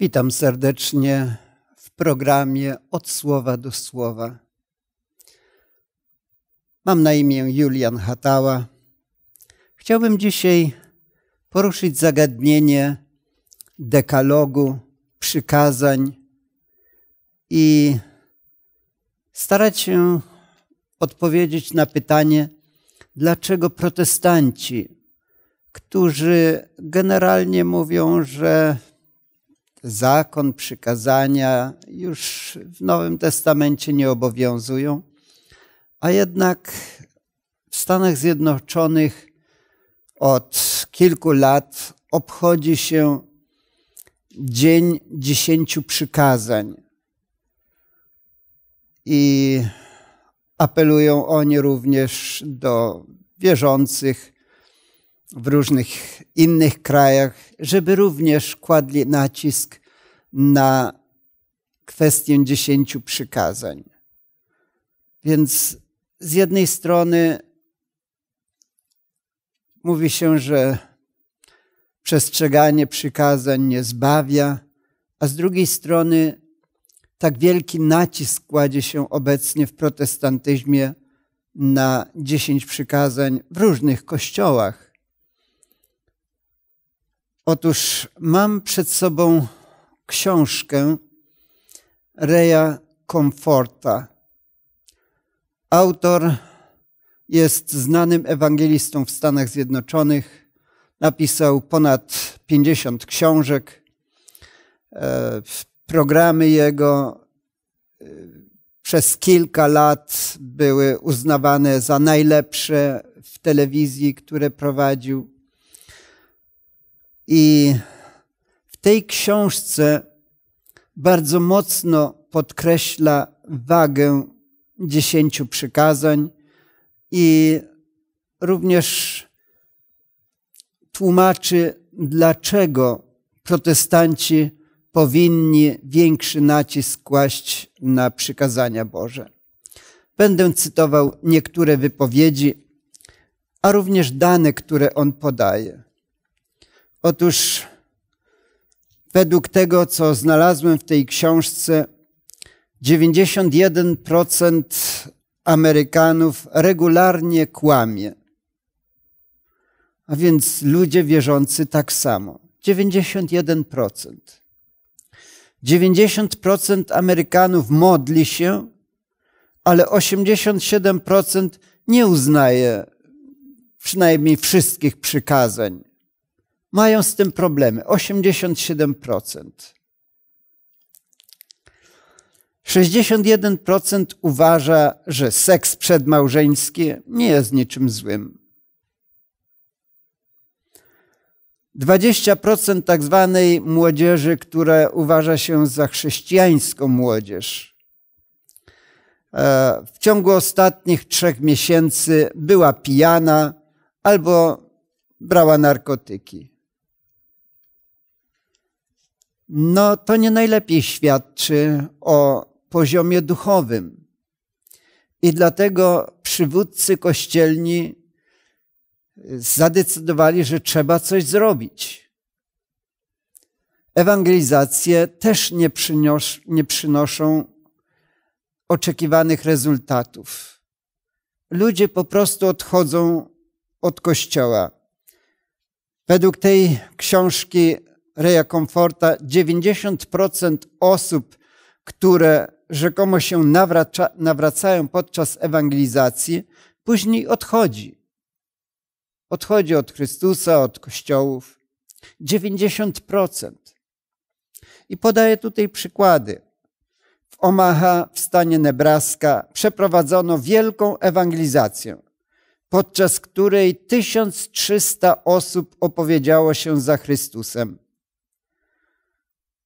Witam serdecznie w programie Od Słowa do Słowa. Mam na imię Julian Hatała. Chciałbym dzisiaj poruszyć zagadnienie dekalogu, przykazań i starać się odpowiedzieć na pytanie, dlaczego protestanci, którzy generalnie mówią, że zakon, przykazania już w Nowym Testamencie nie obowiązują, a jednak w Stanach Zjednoczonych od kilku lat obchodzi się Dzień 10 Przykazań i apelują oni również do wierzących w różnych innych krajach, żeby również kładli nacisk na kwestię 10 przykazań. Więc z jednej strony mówi się, że przestrzeganie przykazań nie zbawia, a z drugiej strony tak wielki nacisk kładzie się obecnie w protestantyzmie na 10 przykazań w różnych kościołach. Otóż mam przed sobą książkę Raya Comforta. Autor jest znanym ewangelistą w Stanach Zjednoczonych. Napisał ponad 50 książek. Programy jego przez kilka lat były uznawane za najlepsze w telewizji, które prowadził. I w tej książce bardzo mocno podkreśla wagę 10 przykazań i również tłumaczy, dlaczego protestanci powinni większy nacisk kłaść na przykazania Boże. Będę cytował niektóre wypowiedzi, a również dane, które on podaje. Otóż według tego, co znalazłem w tej książce, 91% Amerykanów regularnie kłamie. A więc ludzie wierzący tak samo. 91%. 90% Amerykanów modli się, ale 87% nie uznaje przynajmniej wszystkich przykazań. Mają z tym problemy. 87%. 61% uważa, że seks przedmałżeński nie jest niczym złym. 20% tak zwanej młodzieży, która uważa się za chrześcijańską młodzież. W ciągu ostatnich 3 miesięcy była pijana albo brała narkotyki. No to nie najlepiej świadczy o poziomie duchowym. I dlatego przywódcy kościelni zadecydowali, że trzeba coś zrobić. Ewangelizacje też nie przynoszą oczekiwanych rezultatów. Ludzie po prostu odchodzą od Kościoła. Według tej książki Raya Comforta 90% osób, które rzekomo się nawracają podczas ewangelizacji, później odchodzi. Odchodzi od Chrystusa, od kościołów. 90%. I podaję tutaj przykłady. W Omaha, w stanie Nebraska, przeprowadzono wielką ewangelizację, podczas której 1300 osób opowiedziało się za Chrystusem.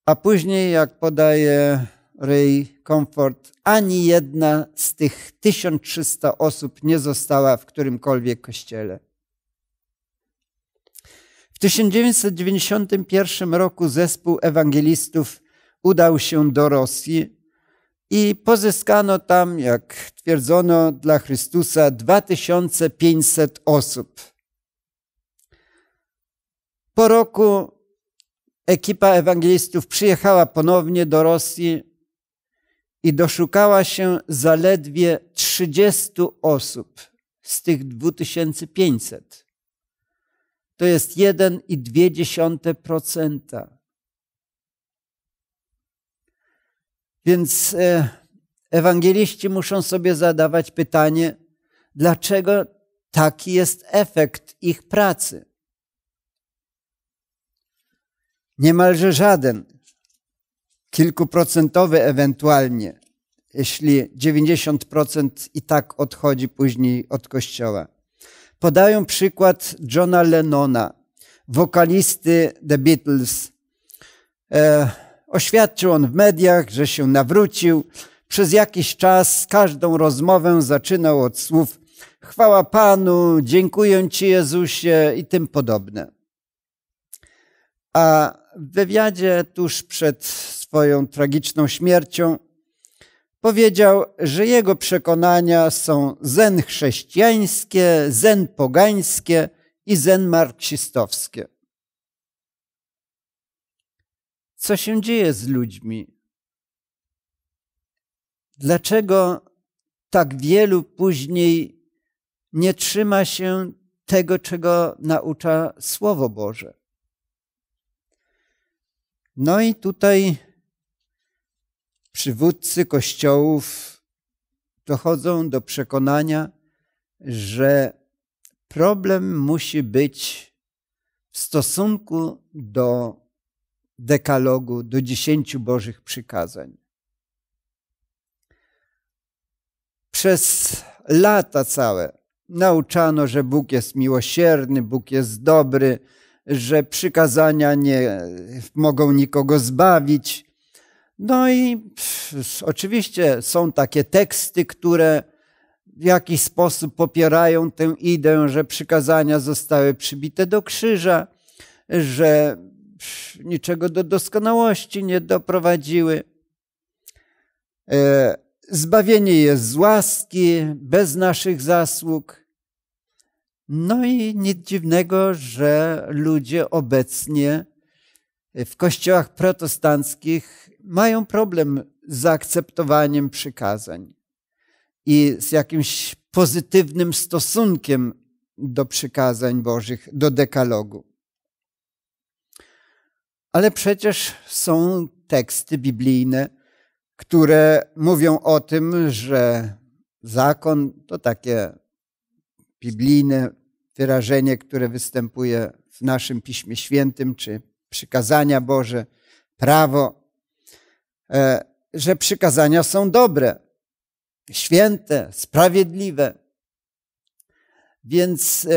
A później, jak podaje Ray Comfort, ani jedna z tych 1300 osób nie została w którymkolwiek kościele. W 1991 roku zespół ewangelistów udał się do Rosji i pozyskano tam, jak twierdzono, dla Chrystusa 2500 osób. Po roku ekipa ewangelistów przyjechała ponownie do Rosji i doszukała się zaledwie 30 osób z tych 2500. To jest 1,2%. Więc ewangeliści muszą sobie zadawać pytanie, dlaczego taki jest efekt ich pracy? Niemalże żaden, kilkuprocentowy ewentualnie, jeśli 90% i tak odchodzi później od Kościoła. Podają przykład Johna Lennona, wokalisty The Beatles. Oświadczył on w mediach, że się nawrócił. Przez jakiś czas każdą rozmowę zaczynał od słów „Chwała Panu, dziękuję Ci Jezusie” i tym podobne. A w wywiadzie tuż przed swoją tragiczną śmiercią powiedział, że jego przekonania są zen chrześcijańskie, zen pogańskie i zen marksistowskie. Co się dzieje z ludźmi? Dlaczego tak wielu później nie trzyma się tego, czego naucza Słowo Boże? No i tutaj przywódcy kościołów dochodzą do przekonania, że problem musi być w stosunku do dekalogu, do 10 Bożych przykazań. Przez lata całe nauczano, że Bóg jest miłosierny, Bóg jest dobry, że przykazania nie mogą nikogo zbawić. No i oczywiście są takie teksty, które w jakiś sposób popierają tę ideę, że przykazania zostały przybite do krzyża, że niczego do doskonałości nie doprowadziły. Zbawienie jest z łaski, bez naszych zasług. No i nic dziwnego, że ludzie obecnie w kościołach protestanckich mają problem z zaakceptowaniem przykazań i z jakimś pozytywnym stosunkiem do przykazań Bożych, do dekalogu. Ale przecież są teksty biblijne, które mówią o tym, że zakon to takie biblijne wyrażenie, które występuje w naszym Piśmie Świętym, czy przykazania Boże, prawo, że przykazania są dobre, święte, sprawiedliwe. Więc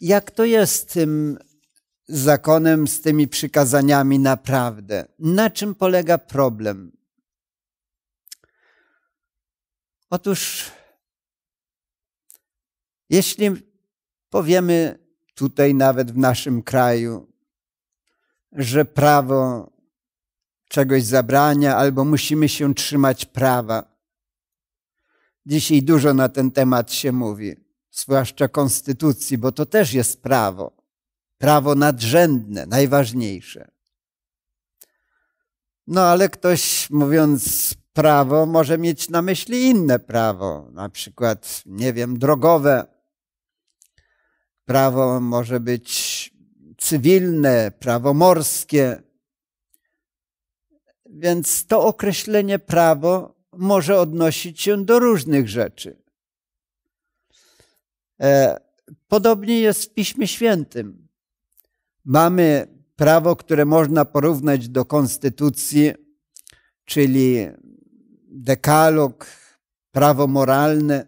jak to jest z tym zakonem, z tymi przykazaniami naprawdę? Na czym polega problem? Otóż jeśli powiemy tutaj nawet w naszym kraju, że prawo czegoś zabrania albo musimy się trzymać prawa. Dzisiaj dużo na ten temat się mówi, zwłaszcza konstytucji, bo to też jest prawo. Prawo nadrzędne, najważniejsze. No ale ktoś, mówiąc prawo, może mieć na myśli inne prawo, na przykład, nie wiem, drogowe. Prawo może być cywilne, prawo morskie. Więc to określenie prawo może odnosić się do różnych rzeczy. Podobnie jest w Piśmie Świętym. Mamy prawo, które można porównać do konstytucji, czyli dekalog, prawo moralne,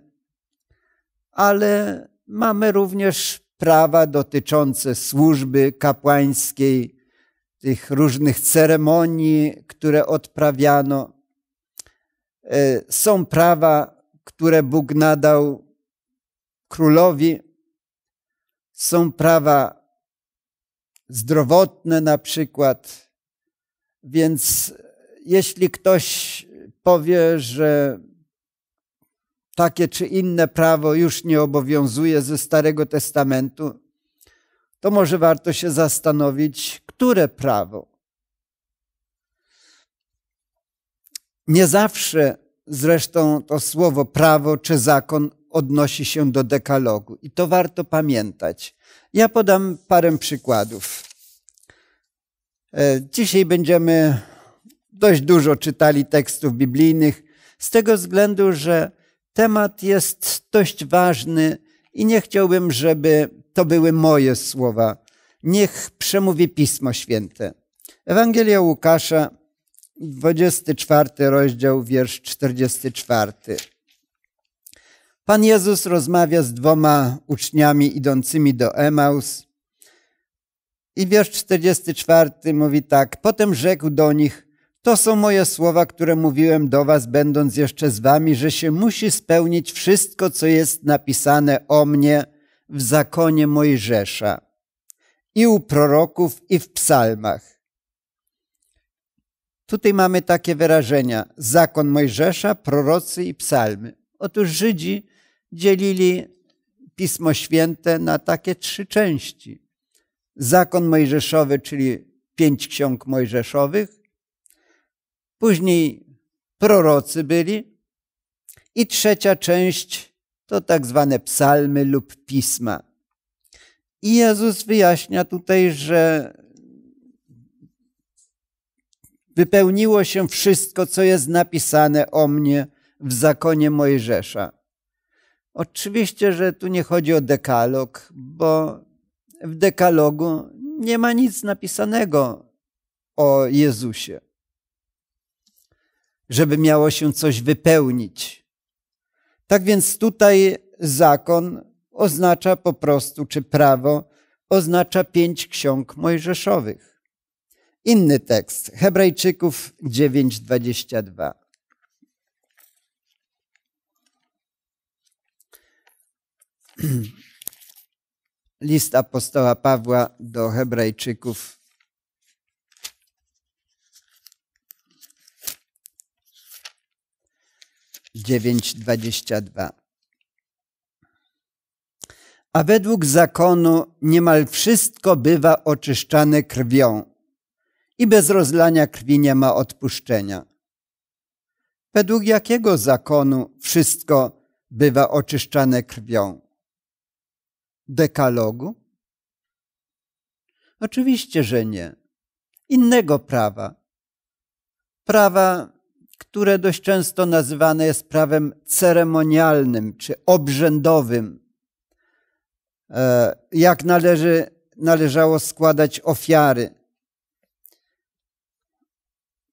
ale mamy również prawa dotyczące służby kapłańskiej, tych różnych ceremonii, które odprawiano. Są prawa, które Bóg nadał królowi. Są prawa zdrowotne na przykład. Więc jeśli ktoś powie, że takie czy inne prawo już nie obowiązuje ze Starego Testamentu, to może warto się zastanowić, które prawo. Nie zawsze zresztą to słowo prawo czy zakon odnosi się do dekalogu i to warto pamiętać. Ja podam parę przykładów. Dzisiaj będziemy dość dużo czytali tekstów biblijnych z tego względu, że temat jest dość ważny i nie chciałbym, żeby to były moje słowa. Niech przemówi Pismo Święte. Ewangelia Łukasza, 24 rozdział, wiersz 44. Pan Jezus rozmawia z dwoma uczniami idącymi do Emaus i wiersz 44 mówi tak. Potem rzekł do nich, to są moje słowa, które mówiłem do was, będąc jeszcze z wami, że się musi spełnić wszystko, co jest napisane o mnie w zakonie Mojżesza i u proroków i w psalmach. Tutaj mamy takie wyrażenia, zakon Mojżesza, prorocy i psalmy. Otóż Żydzi dzielili Pismo Święte na takie trzy części. Zakon Mojżeszowy, czyli 5 ksiąg mojżeszowych. Później prorocy byli. I trzecia część to tak zwane psalmy lub pisma. I Jezus wyjaśnia tutaj, że wypełniło się wszystko, co jest napisane o mnie w zakonie Mojżesza. Oczywiście, że tu nie chodzi o dekalog, bo w dekalogu nie ma nic napisanego o Jezusie, żeby miało się coś wypełnić. Tak więc tutaj zakon oznacza po prostu, czy prawo oznacza 5 ksiąg mojżeszowych. Inny tekst, Hebrajczyków 9:22. List apostoła Pawła do Hebrajczyków. A według zakonu niemal wszystko bywa oczyszczane krwią. I bez rozlania krwi nie ma odpuszczenia. Według jakiego zakonu wszystko bywa oczyszczane krwią? Dekalogu? Oczywiście, że nie. Innego prawa. Prawa, które dość często nazywane jest prawem ceremonialnym czy obrzędowym. Jak należało składać ofiary.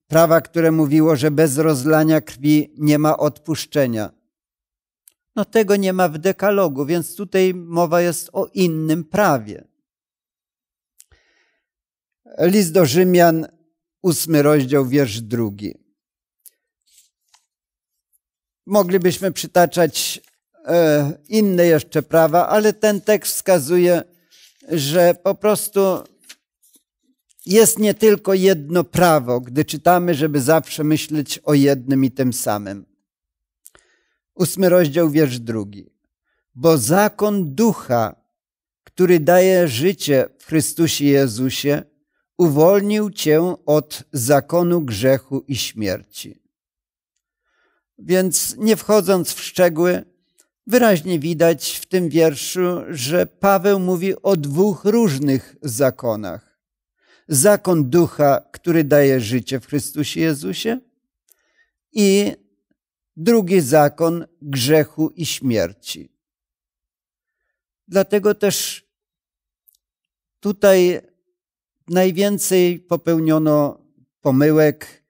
Prawa, które mówiło, że bez rozlania krwi nie ma odpuszczenia. No tego nie ma w dekalogu, więc tutaj mowa jest o innym prawie. List do Rzymian, 8 rozdział, wiersz 2. Moglibyśmy przytaczać inne jeszcze prawa, ale ten tekst wskazuje, że po prostu jest nie tylko jedno prawo, gdy czytamy, żeby zawsze myśleć o jednym i tym samym. 8 rozdział, wiersz 2. Bo zakon ducha, który daje życie w Chrystusie Jezusie, uwolnił cię od zakonu grzechu i śmierci. Więc nie wchodząc w szczegóły, wyraźnie widać w tym wierszu, że Paweł mówi o 2 różnych zakonach. Zakon ducha, który daje życie w Chrystusie Jezusie i drugi zakon grzechu i śmierci. Dlatego też tutaj najwięcej popełniono pomyłek,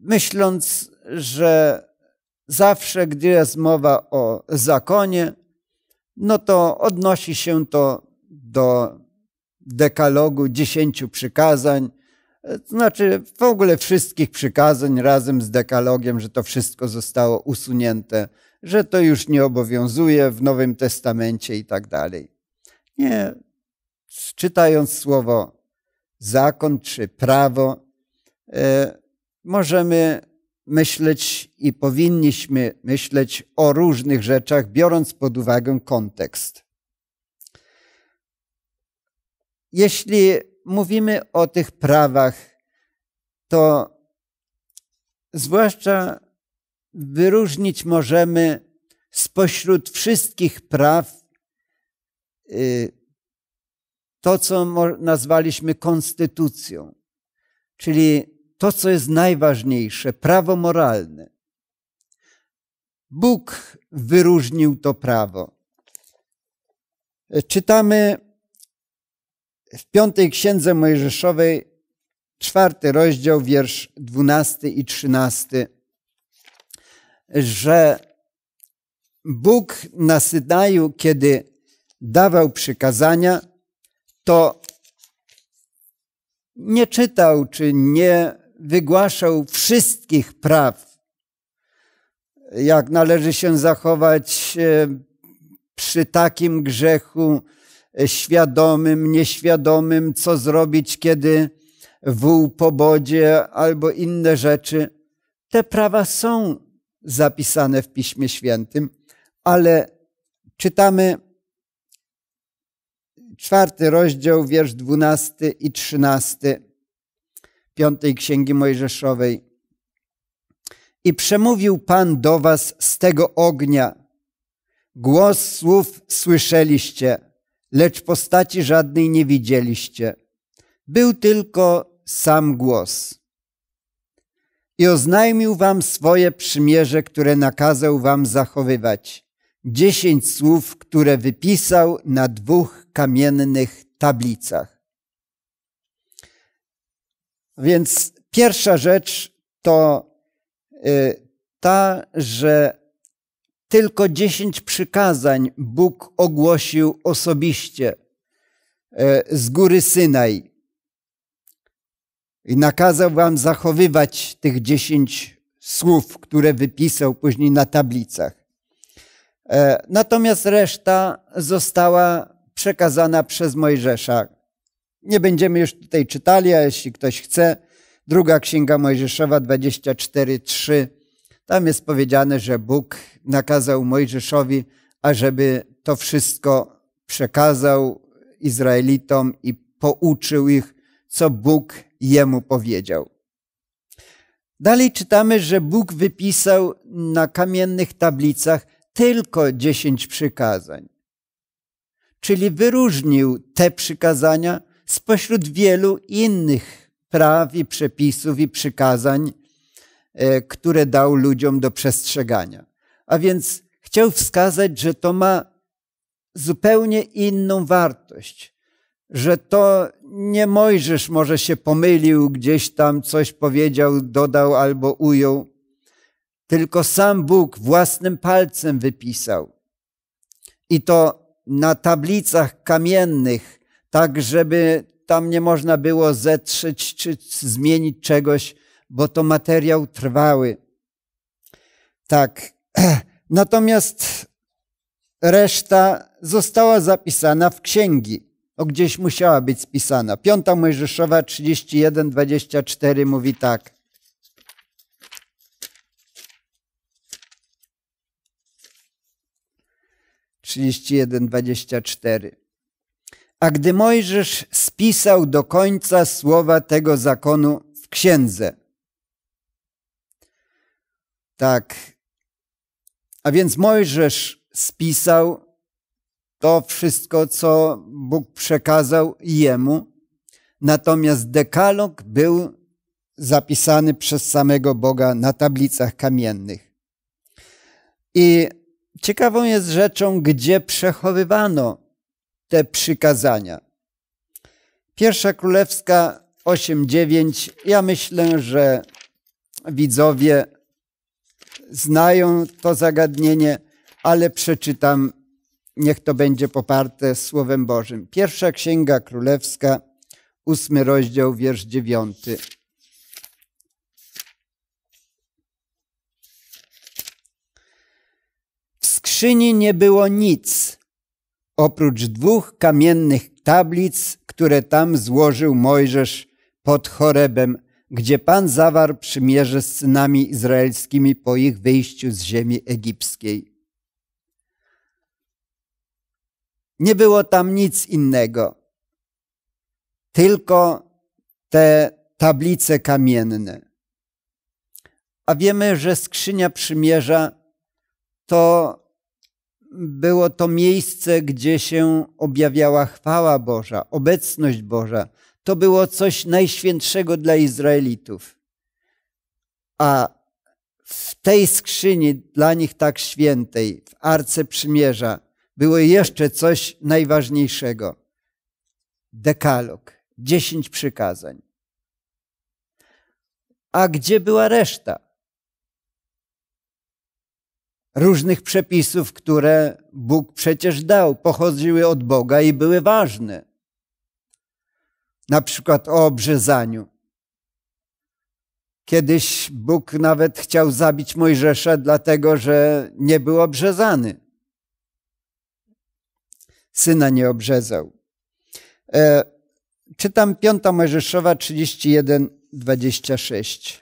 myśląc, że zawsze, gdy jest mowa o zakonie, no to odnosi się to do dekalogu 10 przykazań, znaczy w ogóle wszystkich przykazań razem z dekalogiem, że to wszystko zostało usunięte, że to już nie obowiązuje w Nowym Testamencie i tak dalej. Nie, czytając słowo zakon czy prawo, możemy myśleć i powinniśmy myśleć o różnych rzeczach, biorąc pod uwagę kontekst. Jeśli mówimy o tych prawach, to zwłaszcza wyróżnić możemy spośród wszystkich praw to, co nazwaliśmy konstytucją, czyli to, co jest najważniejsze, prawo moralne. Bóg wyróżnił to prawo. Czytamy w 5. Księdze Mojżeszowej, 4. rozdział, wiersz 12 i 13, że Bóg na Synaju, kiedy dawał przykazania, to nie czytał czy nie wygłaszał wszystkich praw, jak należy się zachować przy takim grzechu świadomym, nieświadomym, co zrobić, kiedy wół po wodzie albo inne rzeczy. Te prawa są zapisane w Piśmie Świętym, ale czytamy 4. rozdział, wiersz 12 i 13 5. Księgi Mojżeszowej. I przemówił Pan do was z tego ognia. Głos słów słyszeliście, lecz postaci żadnej nie widzieliście. Był tylko sam głos. I oznajmił wam swoje przymierze, które nakazał wam zachowywać. 10 słów, które wypisał na 2 kamiennych tablicach. Więc pierwsza rzecz to ta, że tylko 10 przykazań Bóg ogłosił osobiście z góry Synaj. I nakazał wam zachowywać tych 10 słów, które wypisał później na tablicach. Natomiast reszta została przekazana przez Mojżesza. Nie będziemy już tutaj czytali, a jeśli ktoś chce, 2. Księga Mojżeszowa 24:3. Tam jest powiedziane, że Bóg nakazał Mojżeszowi, ażeby to wszystko przekazał Izraelitom i pouczył ich, co Bóg jemu powiedział. Dalej czytamy, że Bóg wypisał na kamiennych tablicach tylko 10 przykazań. Czyli wyróżnił te przykazania spośród wielu innych praw i przepisów i przykazań, które dał ludziom do przestrzegania. A więc chciał wskazać, że to ma zupełnie inną wartość. Że to nie Mojżesz może się pomylił, gdzieś tam coś powiedział, dodał albo ujął. Tylko sam Bóg własnym palcem wypisał. I to na tablicach kamiennych, tak żeby tam nie można było zetrzeć czy zmienić czegoś, bo to materiał trwały. Tak. Natomiast reszta została zapisana w księgi. O, gdzieś musiała być spisana. 5. Mojżeszowa 31:24 mówi tak. A gdy Mojżesz spisał do końca słowa tego zakonu w księdze. Tak. A więc Mojżesz spisał to wszystko, co Bóg przekazał jemu. Natomiast dekalog był zapisany przez samego Boga na tablicach kamiennych. I ciekawą jest rzeczą, gdzie przechowywano te przykazania. 1 Królewska 8:9. Ja myślę, że widzowie znają to zagadnienie, ale przeczytam, niech to będzie poparte Słowem Bożym. 1 Księga Królewska, 8 rozdział, wiersz 9. W skrzyni nie było nic, oprócz 2 kamiennych tablic, które tam złożył Mojżesz pod Chorebem, gdzie Pan zawarł przymierze z synami izraelskimi po ich wyjściu z ziemi egipskiej. Nie było tam nic innego. tylko te tablice kamienne. A wiemy, że skrzynia przymierza to było to miejsce, gdzie się objawiała chwała Boża, obecność Boża. To było coś najświętszego dla Izraelitów. A w tej skrzyni, dla nich tak świętej, w Arce Przymierza, było jeszcze coś najważniejszego. Dekalog, 10 przykazań. A gdzie była reszta różnych przepisów, które Bóg przecież dał, pochodziły od Boga i były ważne? Na przykład o obrzezaniu. Kiedyś Bóg nawet chciał zabić Mojżesza, dlatego że nie był obrzezany. Syna nie obrzezał. Czytam 5 Mojżeszowa 31:26.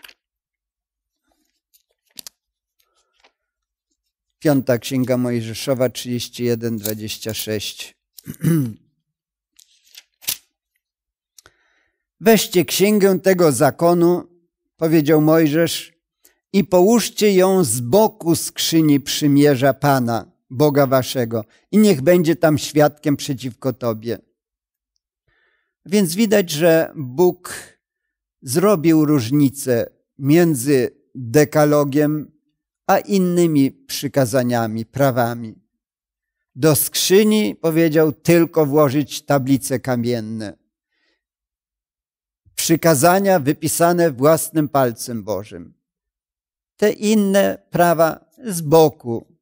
5 Księga Mojżeszowa 31:26. Weźcie księgę tego zakonu, powiedział Mojżesz, i połóżcie ją z boku skrzyni przymierza Pana, Boga waszego, i niech będzie tam świadkiem przeciwko tobie. Więc widać, że Bóg zrobił różnicę między dekalogiem a innymi przykazaniami, prawami. Do skrzyni powiedział tylko włożyć tablice kamienne. Przykazania wypisane własnym palcem Bożym. Te inne prawa z boku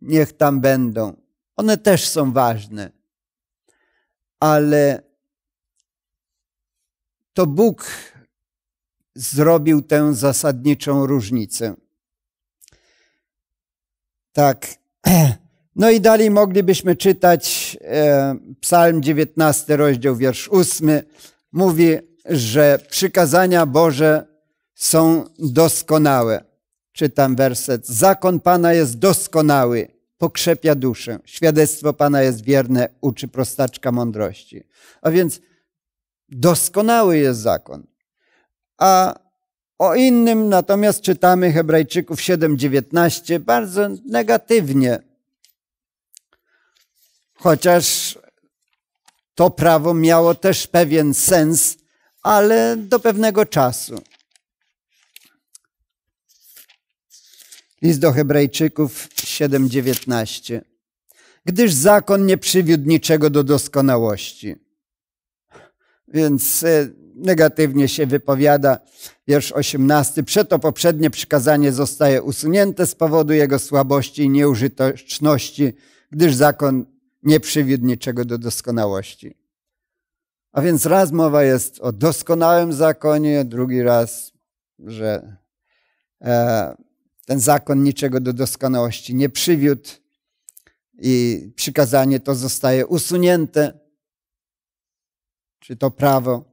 niech tam będą. One też są ważne. Ale to Bóg zrobił tę zasadniczą różnicę. Tak. No i dalej moglibyśmy czytać Psalm 19, rozdział wiersz 8. Mówi, że przykazania Boże są doskonałe. Czytam werset. Zakon Pana jest doskonały, pokrzepia duszę. Świadectwo Pana jest wierne, uczy prostaczka mądrości. A więc doskonały jest zakon. A o innym natomiast czytamy Hebrajczyków 7:19 bardzo negatywnie. Chociaż to prawo miało też pewien sens, ale do pewnego czasu. List do Hebrajczyków 7:19. Gdyż zakon nie przywiódł niczego do doskonałości. Więc negatywnie się wypowiada wiersz 18. Przeto poprzednie przykazanie zostaje usunięte z powodu jego słabości i nieużyteczności, gdyż zakon nie przywiódł niczego do doskonałości. A więc raz mowa jest o doskonałym zakonie, drugi raz, że ten zakon niczego do doskonałości nie przywiódł i przykazanie to zostaje usunięte, czy to prawo.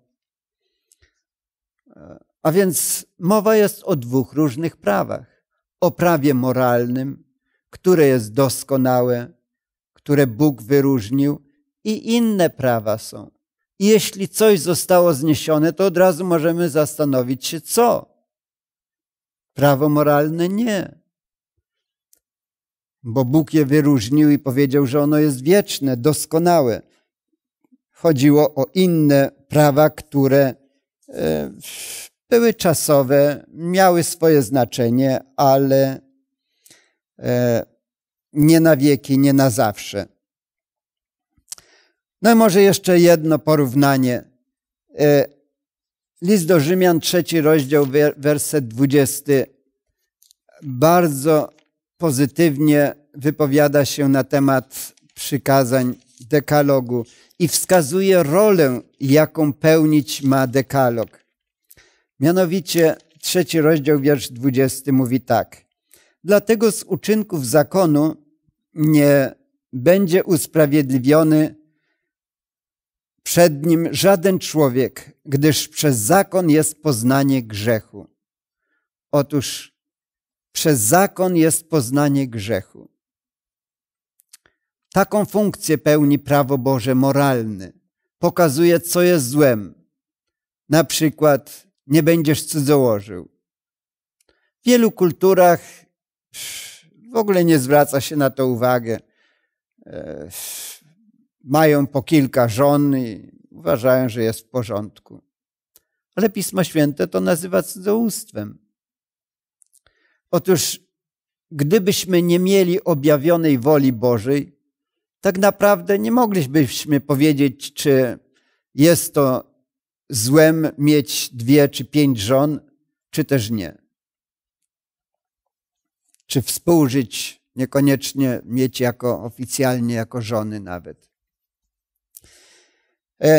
A więc mowa jest o dwóch różnych prawach. O prawie moralnym, które jest doskonałe, które Bóg wyróżnił, i inne prawa są. I jeśli coś zostało zniesione, to od razu możemy zastanowić się, co? Prawo moralne nie. Bo Bóg je wyróżnił i powiedział, że ono jest wieczne, doskonałe. Chodziło o inne prawa, które były czasowe, miały swoje znaczenie, ale nie na wieki, nie na zawsze. No i może jeszcze jedno porównanie. List do Rzymian, 3 rozdział, werset 20. Bardzo pozytywnie wypowiada się na temat przykazań dekalogu i wskazuje rolę, jaką pełnić ma dekalog. Mianowicie 3 rozdział, wiersz 20 mówi tak. Dlatego z uczynków zakonu nie będzie usprawiedliwiony przed nim żaden człowiek, gdyż przez zakon jest poznanie grzechu. Otóż przez zakon jest poznanie grzechu. Taką funkcję pełni prawo Boże moralne. pokazuje, co jest złem. Na przykład nie będziesz cudzołożył. W wielu kulturach w ogóle nie zwraca się na to uwagę. Mają po kilka żon i uważają, że jest w porządku. Ale Pismo Święte to nazywa cudzołóstwem. Otóż gdybyśmy nie mieli objawionej woli Bożej, tak naprawdę nie moglibyśmy powiedzieć, czy jest to złem mieć 2 czy 5 żon, czy też nie. Czy współżyć, niekoniecznie mieć jako oficjalnie jako żony nawet.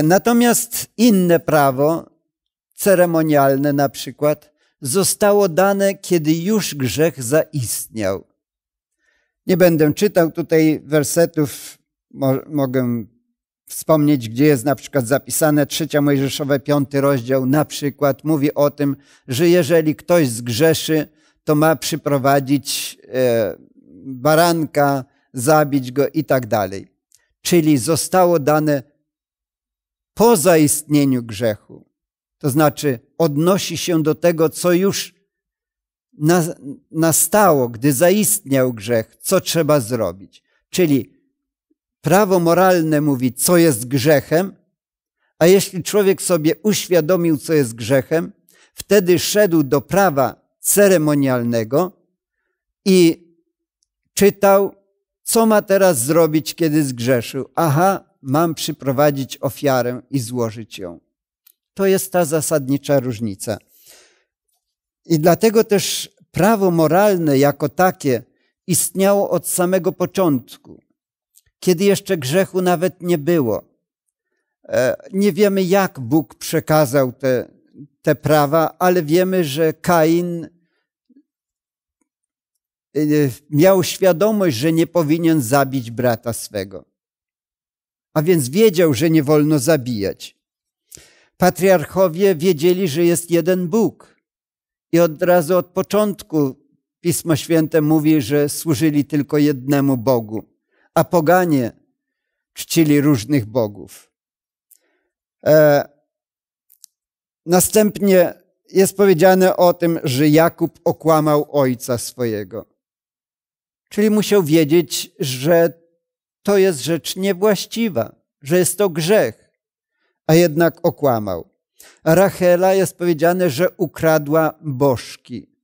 Natomiast inne prawo, ceremonialne na przykład, zostało dane, kiedy już grzech zaistniał. Nie będę czytał tutaj wersetów, mogę wspomnieć, gdzie jest na przykład zapisane 3 Mojżeszowe 5 rozdział na przykład mówi o tym, że jeżeli ktoś zgrzeszy, to ma przyprowadzić baranka, zabić go i tak dalej. Czyli zostało dane po zaistnieniu grzechu. To znaczy odnosi się do tego, co już nastało, gdy zaistniał grzech, co trzeba zrobić. Czyli prawo moralne mówi, co jest grzechem, a jeśli człowiek sobie uświadomił, co jest grzechem, wtedy szedł do prawa ceremonialnego i czytał, co ma teraz zrobić, kiedy zgrzeszył. Aha, mam przyprowadzić ofiarę i złożyć ją. To jest ta zasadnicza różnica. I dlatego też prawo moralne jako takie istniało od samego początku, kiedy jeszcze grzechu nawet nie było. Nie wiemy, jak Bóg przekazał te prawa, ale wiemy, że Kain miał świadomość, że nie powinien zabić brata swego. A więc wiedział, że nie wolno zabijać. Patriarchowie wiedzieli, że jest jeden Bóg. I od razu od początku Pismo Święte mówi, że służyli tylko jednemu Bogu, a poganie czcili różnych bogów. Następnie jest powiedziane o tym, że Jakub okłamał ojca swojego. Czyli musiał wiedzieć, że to jest rzecz niewłaściwa, że jest to grzech, a jednak okłamał. Rachela jest powiedziane, że ukradła bożki.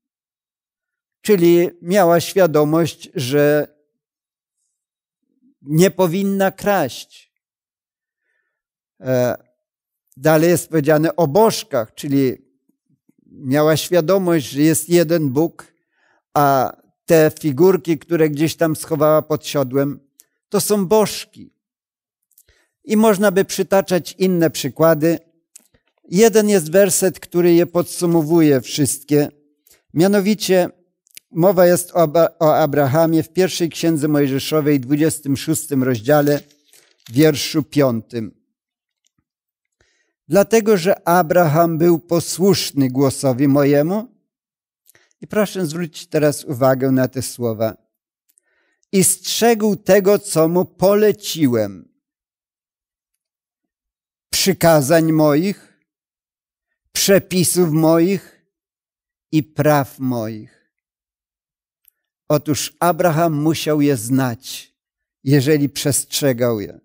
Czyli miała świadomość, że nie powinna kraść. Dalej jest powiedziane o bożkach, czyli miała świadomość, że jest jeden Bóg, a te figurki, które gdzieś tam schowała pod siodłem, to są bożki. I można by przytaczać inne przykłady. Jeden jest werset, który je podsumowuje wszystkie. Mianowicie mowa jest o Abrahamie w 1 Księdze Mojżeszowej, 26 rozdziale, wierszu 5. Dlatego, że Abraham był posłuszny głosowi mojemu. I proszę zwrócić teraz uwagę na te słowa. I strzegł tego, co mu poleciłem. Przykazań moich, przepisów moich i praw moich. Otóż Abraham musiał je znać, jeżeli przestrzegał je.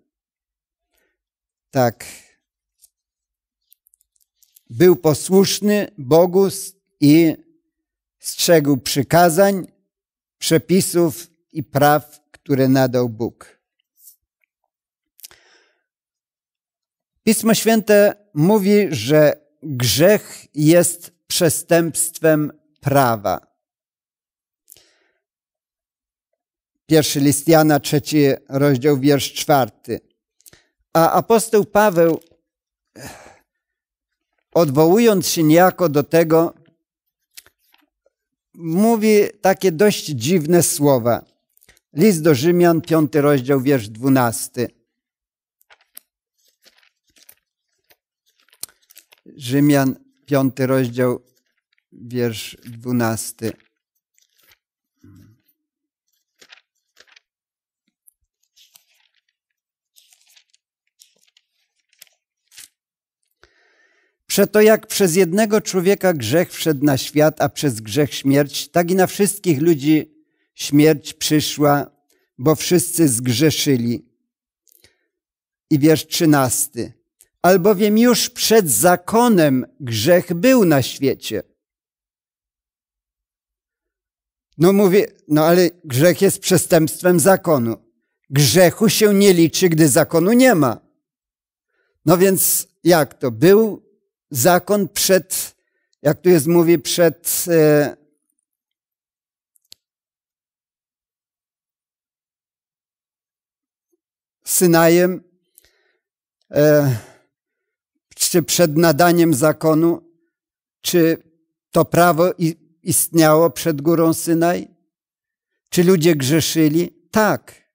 Tak. Był posłuszny Bogu i strzegł przykazań, przepisów i praw, które nadał Bóg. Pismo Święte mówi, że grzech jest przestępstwem prawa. 1 List Jana 3 rozdział wiersz 4. A apostoł Paweł, odwołując się niejako do tego, mówi takie dość dziwne słowa. List do Rzymian, 5 rozdział, wiersz 12. Rzymian, 5 rozdział, wiersz 12. Przeto jak przez jednego człowieka grzech wszedł na świat, a przez grzech śmierć, tak i na wszystkich ludzi śmierć przyszła, bo wszyscy zgrzeszyli. I wiersz 13. Albowiem już przed zakonem grzech był na świecie. No mówię, no ale grzech jest przestępstwem zakonu. Grzechu się nie liczy, gdy zakonu nie ma. No więc jak to? Był zakon przed, jak tu jest mówi, przed Synajem, czy przed nadaniem zakonu, czy to prawo istniało przed górą Synaj? Czy ludzie grzeszyli? Tak.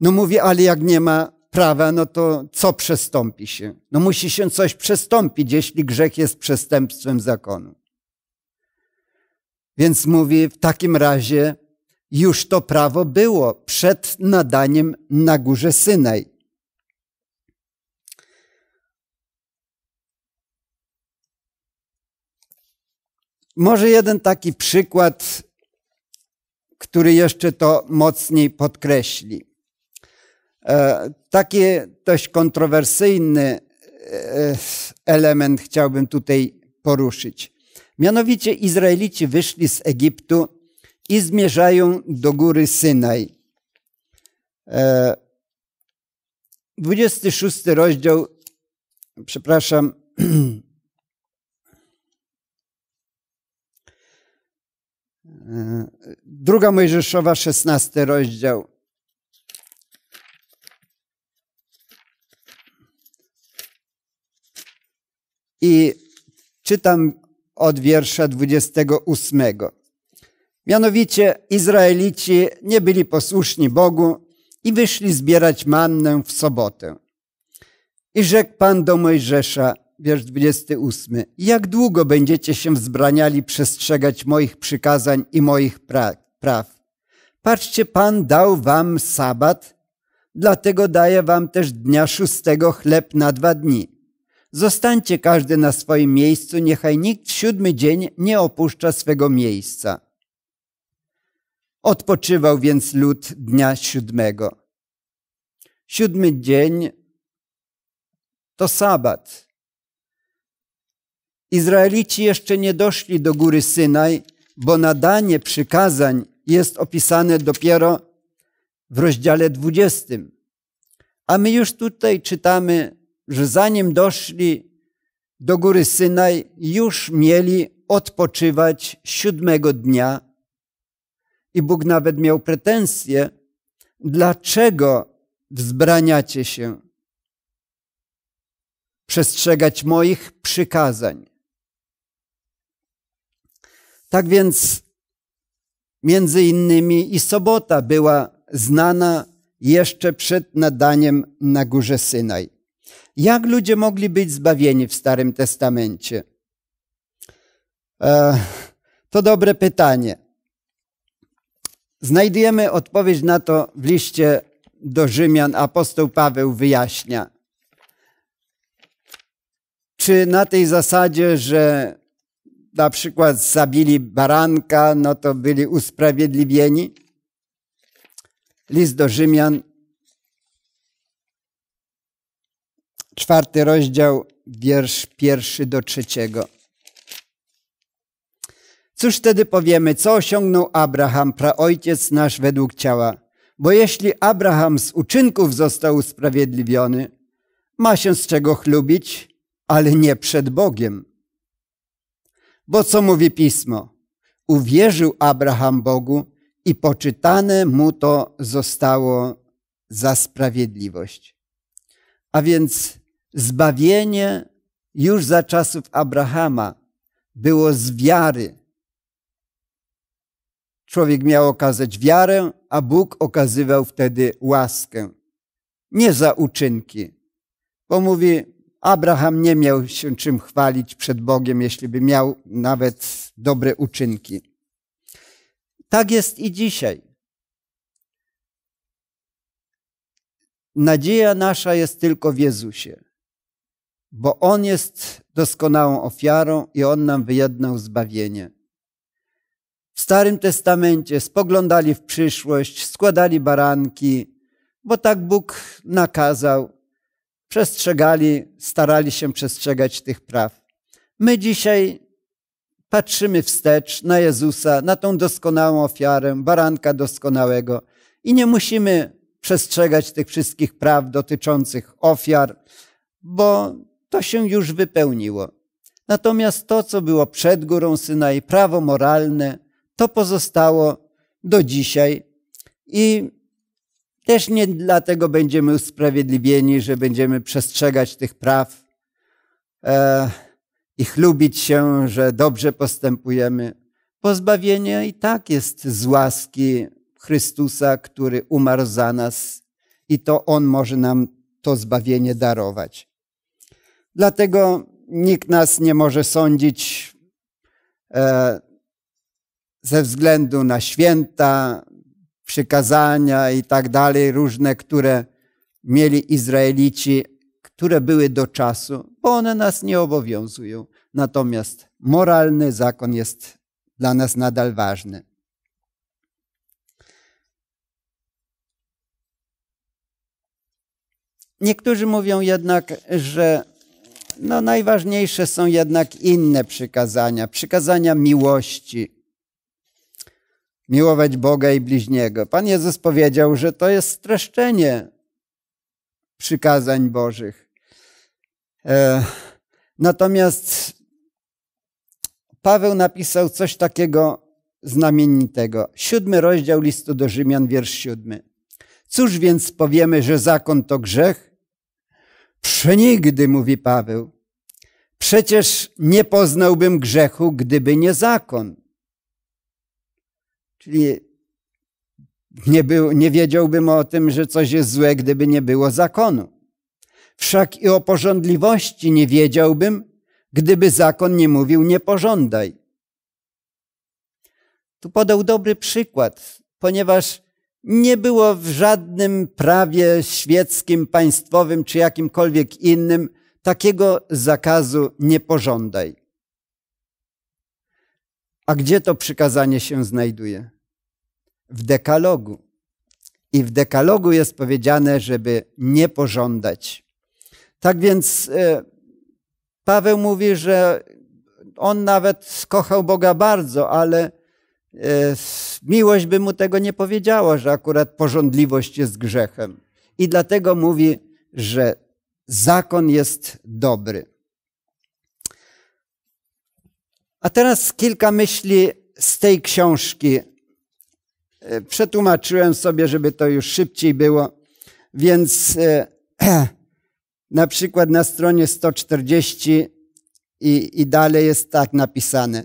No mówię, ale jak nie ma prawa, no to co przestąpi się? No musi się coś przestąpić, jeśli grzech jest przestępstwem zakonu. Więc mówi, w takim razie już to prawo było przed nadaniem na górze Synaj. Może jeden taki przykład, który jeszcze to mocniej podkreśli. Taki dość kontrowersyjny element chciałbym tutaj poruszyć. Mianowicie Izraelici wyszli z Egiptu i zmierzają do góry Synaj. 26 rozdział, przepraszam, 2 Mojżeszowa, 16 rozdział. I czytam od wiersza 28. Mianowicie Izraelici nie byli posłuszni Bogu i wyszli zbierać mannę w sobotę. I rzekł Pan do Mojżesza, wiersz 28. Jak długo będziecie się wzbraniali przestrzegać moich przykazań i moich praw? Patrzcie, Pan dał wam sabat, dlatego daję wam też dnia szóstego chleb na 2 dni. Zostańcie każdy na swoim miejscu, niechaj nikt w 7. dzień nie opuszcza swego miejsca. Odpoczywał więc lud dnia 7. 7. dzień to sabat. Izraelici jeszcze nie doszli do góry Synaj, bo nadanie przykazań jest opisane dopiero w rozdziale 20. A my już tutaj czytamy, że zanim doszli do góry Synaj, już mieli odpoczywać 7. dnia. I Bóg nawet miał pretensje, dlaczego wzbraniacie się przestrzegać moich przykazań. Tak więc między innymi i sobota była znana jeszcze przed nadaniem na górze Synaj. Jak ludzie mogli być zbawieni w Starym Testamencie? To dobre pytanie. Znajdujemy odpowiedź na to w liście do Rzymian. Apostoł Paweł wyjaśnia. Czy na tej zasadzie, że na przykład zabili baranka, no to byli usprawiedliwieni? List do Rzymian, 4. rozdział, wiersz 1 do 3. Cóż wtedy powiemy, co osiągnął Abraham, praojciec nasz według ciała? Bo jeśli Abraham z uczynków został usprawiedliwiony, ma się z czego chlubić, ale nie przed Bogiem. Bo co mówi Pismo? Uwierzył Abraham Bogu i poczytane mu to zostało za sprawiedliwość. A więc zbawienie już za czasów Abrahama było z wiary. Człowiek miał okazać wiarę, a Bóg okazywał wtedy łaskę. Nie za uczynki. Bo mówi, Abraham nie miał się czym chwalić przed Bogiem, jeśli by miał nawet dobre uczynki. Tak jest i dzisiaj. Nadzieja nasza jest tylko w Jezusie. bo On jest doskonałą ofiarą i On nam wyjednał zbawienie. W Starym Testamencie spoglądali w przyszłość, składali baranki, bo tak Bóg nakazał. Przestrzegali, starali się przestrzegać tych praw. My dzisiaj patrzymy wstecz na Jezusa, na tą doskonałą ofiarę, baranka doskonałego i nie musimy przestrzegać tych wszystkich praw dotyczących ofiar, bo to się już wypełniło. Natomiast to, co było przed Górą Synaj, prawo moralne, to pozostało do dzisiaj i też nie dlatego będziemy usprawiedliwieni, że będziemy przestrzegać tych praw i chlubić się, że dobrze postępujemy. Pozbawienie i tak jest z łaski Chrystusa, który umarł za nas i to On może nam to zbawienie darować. Dlatego nikt nas nie może sądzić ze względu na święta, przykazania i tak dalej, różne, które mieli Izraelici, które były do czasu, bo one nas nie obowiązują. Natomiast moralny zakon jest dla nas nadal ważny. Niektórzy mówią jednak, że najważniejsze są jednak inne przykazania. Przykazania miłości. Miłować Boga i bliźniego. Pan Jezus powiedział, że to jest streszczenie przykazań Bożych. Natomiast Paweł napisał coś takiego znamienitego. 7 rozdział listu do Rzymian, wiersz 7. Cóż więc powiemy, że zakon to grzech? Przenigdy, mówi Paweł. Przecież nie poznałbym grzechu, gdyby nie zakon. Czyli nie wiedziałbym o tym, że coś jest złe, gdyby nie było zakonu. Wszak i o pożądliwości nie wiedziałbym, gdyby zakon nie mówił nie pożądaj. Tu podał dobry przykład, ponieważ nie było w żadnym prawie świeckim, państwowym czy jakimkolwiek innym takiego zakazu nie pożądaj. A gdzie to przykazanie się znajduje? W dekalogu. I w dekalogu jest powiedziane, żeby nie pożądać. Tak więc Paweł mówi, że on nawet kochał Boga bardzo, ale miłość by mu tego nie powiedziała, że akurat pożądliwość jest grzechem. I dlatego mówi, że zakon jest dobry. A teraz kilka myśli z tej książki. Przetłumaczyłem sobie, żeby to już szybciej było. Więc na przykład na stronie 140 i dalej jest tak napisane.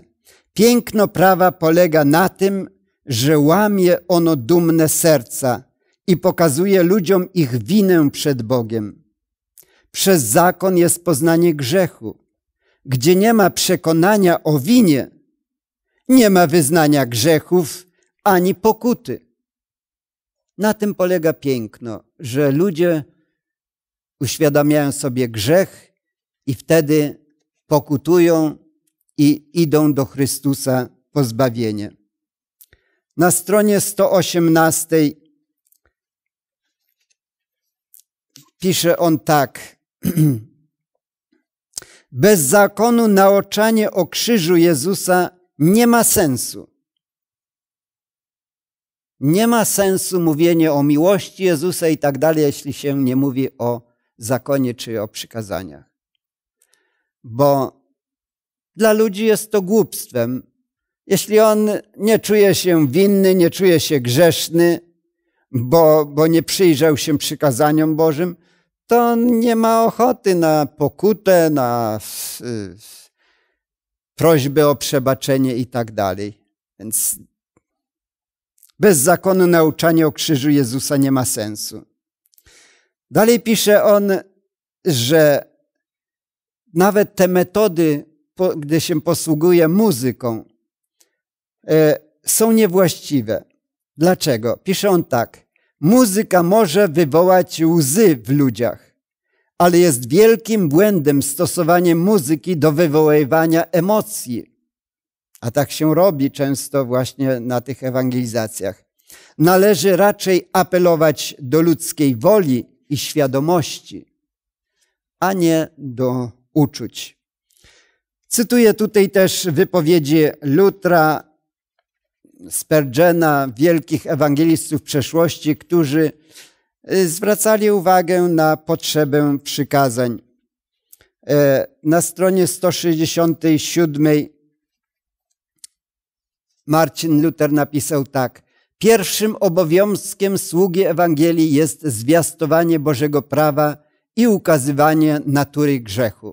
Piękno prawa polega na tym, że łamie ono dumne serca i pokazuje ludziom ich winę przed Bogiem. Przez zakon jest poznanie grzechu. Gdzie nie ma przekonania o winie, nie ma wyznania grzechów ani pokuty. Na tym polega piękno, że ludzie uświadamiają sobie grzech i wtedy pokutują i idą do Chrystusa po zbawienie. Na stronie 118 pisze on tak. Bez zakonu nauczanie o krzyżu Jezusa nie ma sensu. Nie ma sensu mówienie o miłości Jezusa i tak dalej, jeśli się nie mówi o zakonie czy o przykazaniach. Bo dla ludzi jest to głupstwem. Jeśli on nie czuje się winny, nie czuje się grzeszny, bo nie przyjrzał się przykazaniom Bożym, to nie ma ochoty na pokutę, na prośbę o przebaczenie i tak dalej. Więc bez zakonu nauczanie o krzyżu Jezusa nie ma sensu. Dalej pisze on, że nawet te metody, gdy się posługuje muzyką, są niewłaściwe. Dlaczego? Pisze on tak. Muzyka może wywołać łzy w ludziach, ale jest wielkim błędem stosowanie muzyki do wywoływania emocji. A tak się robi często właśnie na tych ewangelizacjach. Należy raczej apelować do ludzkiej woli i świadomości, a nie do uczuć. Cytuję tutaj też wypowiedzi Lutra, Spurgeona, wielkich ewangelistów przeszłości, którzy zwracali uwagę na potrzebę przykazań. Na stronie 167 Marcin Luther napisał tak: pierwszym obowiązkiem sługi Ewangelii jest zwiastowanie Bożego prawa i ukazywanie natury grzechu.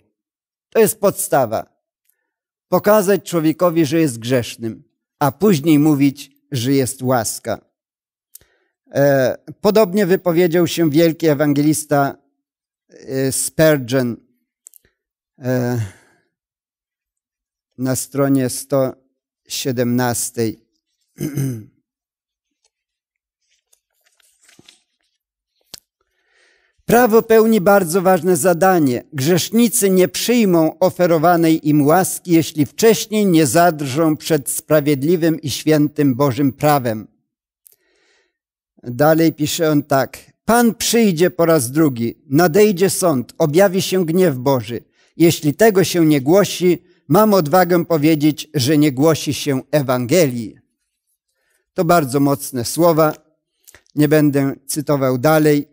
To jest podstawa. Pokazać człowiekowi, że jest grzesznym, a później mówić, że jest łaska. Podobnie wypowiedział się wielki ewangelista Spurgeon na stronie 117. Prawo pełni bardzo ważne zadanie. Grzesznicy nie przyjmą oferowanej im łaski, jeśli wcześniej nie zadrżą przed sprawiedliwym i świętym Bożym prawem. Dalej pisze on tak: Pan przyjdzie po raz drugi, nadejdzie sąd, objawi się gniew Boży. Jeśli tego się nie głosi, mam odwagę powiedzieć, że nie głosi się Ewangelii. To bardzo mocne słowa. Nie będę cytował dalej.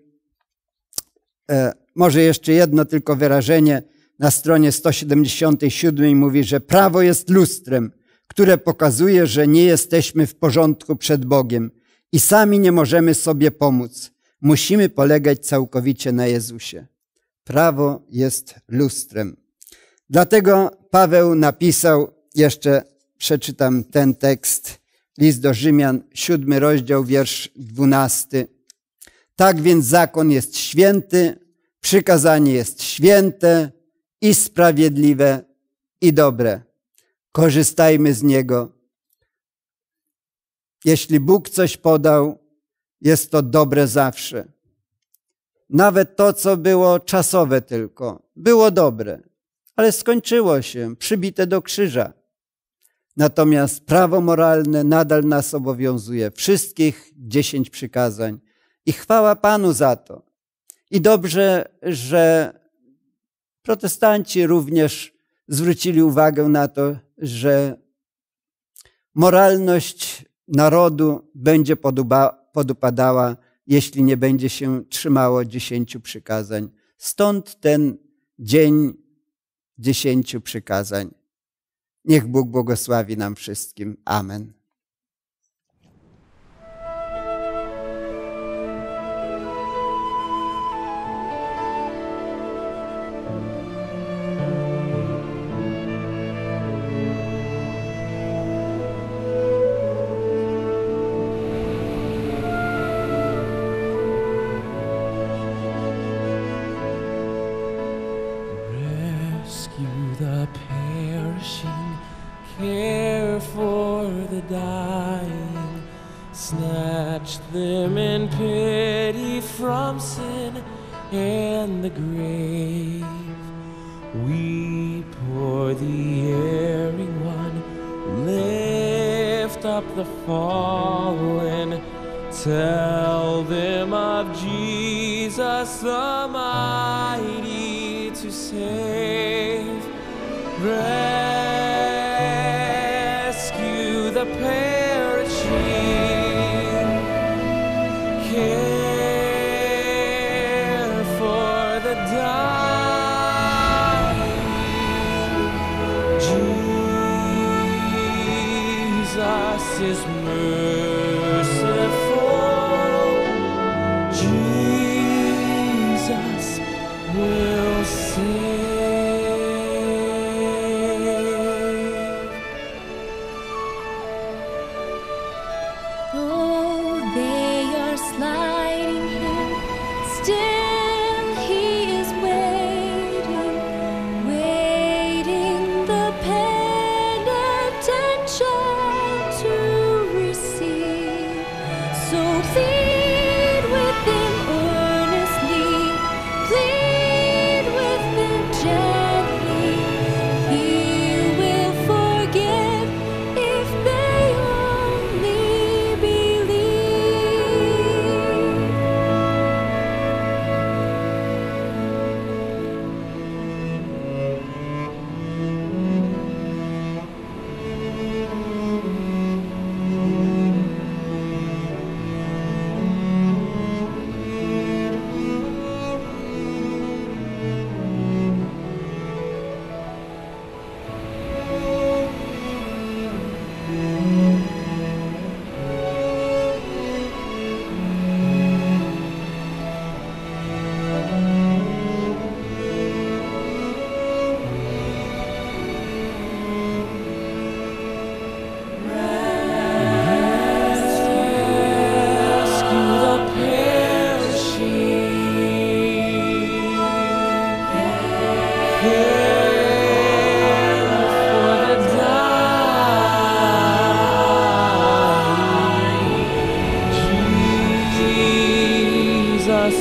Może jeszcze jedno tylko wyrażenie. Na stronie 177 mówi, że prawo jest lustrem, które pokazuje, że nie jesteśmy w porządku przed Bogiem i sami nie możemy sobie pomóc. Musimy polegać całkowicie na Jezusie. Prawo jest lustrem. Dlatego Paweł napisał, jeszcze przeczytam ten tekst, list do Rzymian, 7 rozdział, wiersz 12. Tak więc zakon jest święty, przykazanie jest święte i sprawiedliwe i dobre. Korzystajmy z niego. Jeśli Bóg coś podał, jest to dobre zawsze. Nawet to, co było czasowe tylko, było dobre, ale skończyło się, przybite do krzyża. Natomiast prawo moralne nadal nas obowiązuje. Wszystkich 10 przykazań. I chwała Panu za to. I dobrze, że protestanci również zwrócili uwagę na to, że moralność narodu będzie podupadała, jeśli nie będzie się trzymało 10 przykazań. Stąd ten dzień 10 przykazań. Niech Bóg błogosławi nam wszystkim. Amen. To receive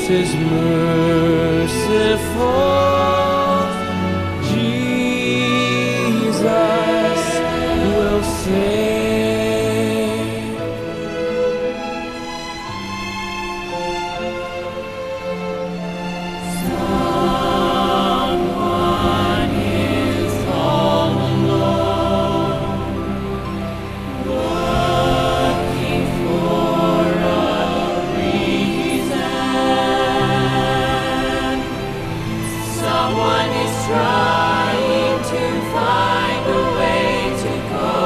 Is merciful, Jesus will save. Someone is all alone, looking for a reason. Someone is trying to find a way to go.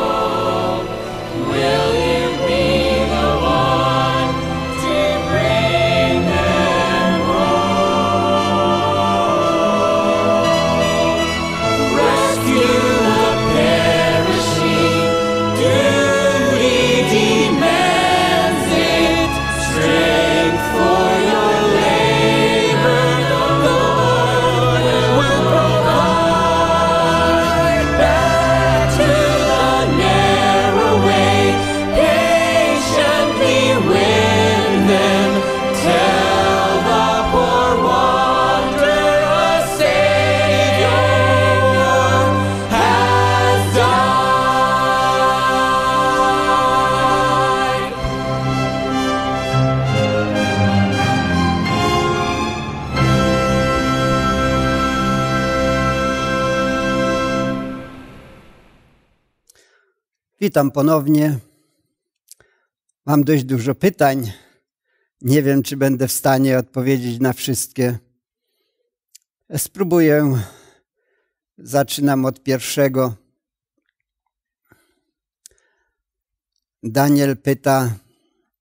Will you be the one to bring them home? Rescue the perishing, duty demands it. Strength for your labor, the Witam ponownie. Mam dość dużo pytań. Nie wiem, czy będę w stanie odpowiedzieć na wszystkie. Spróbuję. Zaczynam od pierwszego. Daniel pyta,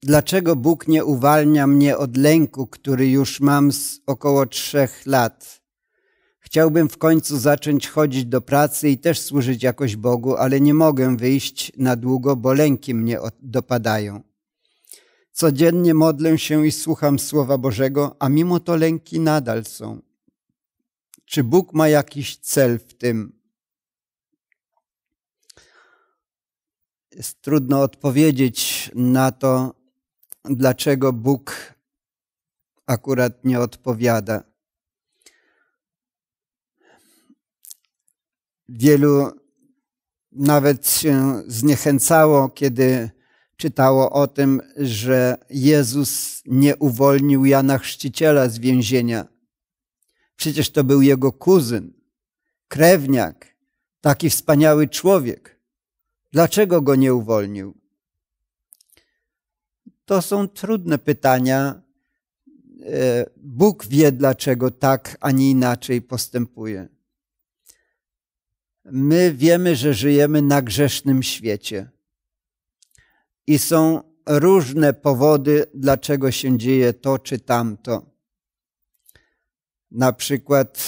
dlaczego Bóg nie uwalnia mnie od lęku, który już mam z około 3 lat? Chciałbym w końcu zacząć chodzić do pracy i też służyć jakoś Bogu, ale nie mogę wyjść na długo, bo lęki mnie dopadają. Codziennie modlę się i słucham Słowa Bożego, a mimo to lęki nadal są. Czy Bóg ma jakiś cel w tym? Jest trudno odpowiedzieć na to, dlaczego Bóg akurat nie odpowiada. Wielu nawet się zniechęcało, kiedy czytało o tym, że Jezus nie uwolnił Jana Chrzciciela z więzienia. Przecież to był jego kuzyn, krewniak, taki wspaniały człowiek. Dlaczego go nie uwolnił? To są trudne pytania. Bóg wie, dlaczego tak, a nie inaczej postępuje. My wiemy, że żyjemy na grzesznym świecie i są różne powody, dlaczego się dzieje to czy tamto. Na przykład